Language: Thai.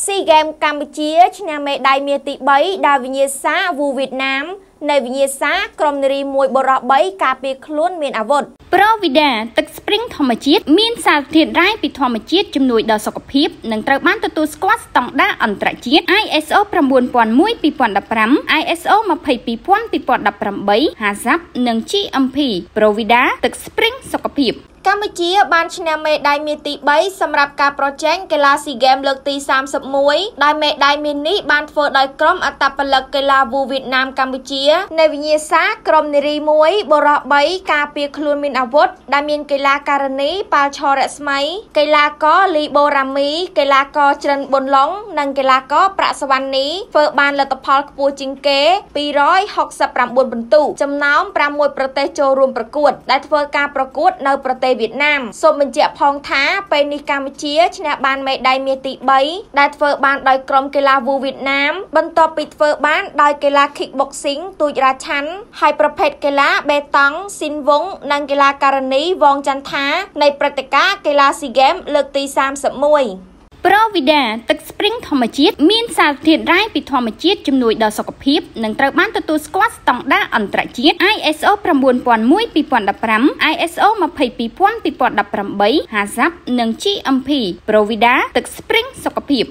SEA Games Campuchia ชนะเมไดเมียติบอยดาวิเนียซาวูวิดนามในวิเนียซากรอมนรีมวยบรอบบอยกาเปียคลุ้นเมียนอาวุธเพราะวิดาตึกสปริงธรรมจิตมีสารเทียนร้ายปิดธรรมจิตจำนวนดาวสกปรกในเติร์กบ้านตัวสควอต 2.15.15 ISO 25 ASAP 1 GMP โปรวิดาตึกสปริงสกปรก กัมพูชีបានឈ្នះមេដាយមាសទី เวียดนามសូមបញ្ជាក់ផងថាពេលនេះកម្ពុជាឈ្នះបានមេដាយមាសទី 3 โปรวิดาตึกสปริงธรรมจิตมีสารធាតុរ៉ែពីធម្មជាតិជំនួយដល់សុខភាពនិងត្រូវបានទទួលស្គាល់ស្តង់ដារអន្តរជាតិ ISO 9001:2015 ISO 22000:2018 HACCP និង GMP โปรวิดาตึกสปริงសុខភាព